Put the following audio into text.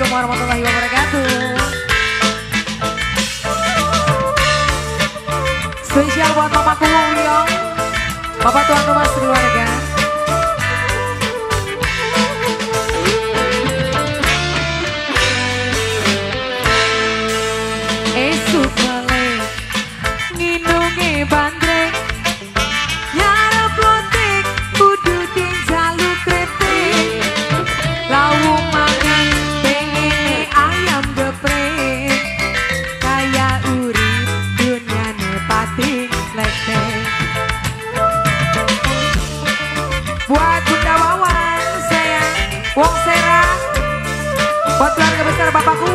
Assalamualaikum warahmatullahi wabarakatuh. Spesial buat Mama Kumung Leo, Bapak tuan rumah keluarga. Esuk male nginungi bandreng, nyarep lotik kudu ting jaluk kritik. Lawung makan pengen ayam geprek, kaya urip dunyane pati leteng. Buat Bunda Wawan sayang, Wong Sera, buat keluarga besar Bapakku.